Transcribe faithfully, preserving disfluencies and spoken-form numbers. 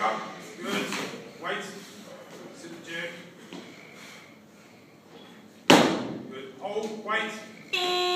Rob, Goods, White, Super Jack. Good. Hold, White.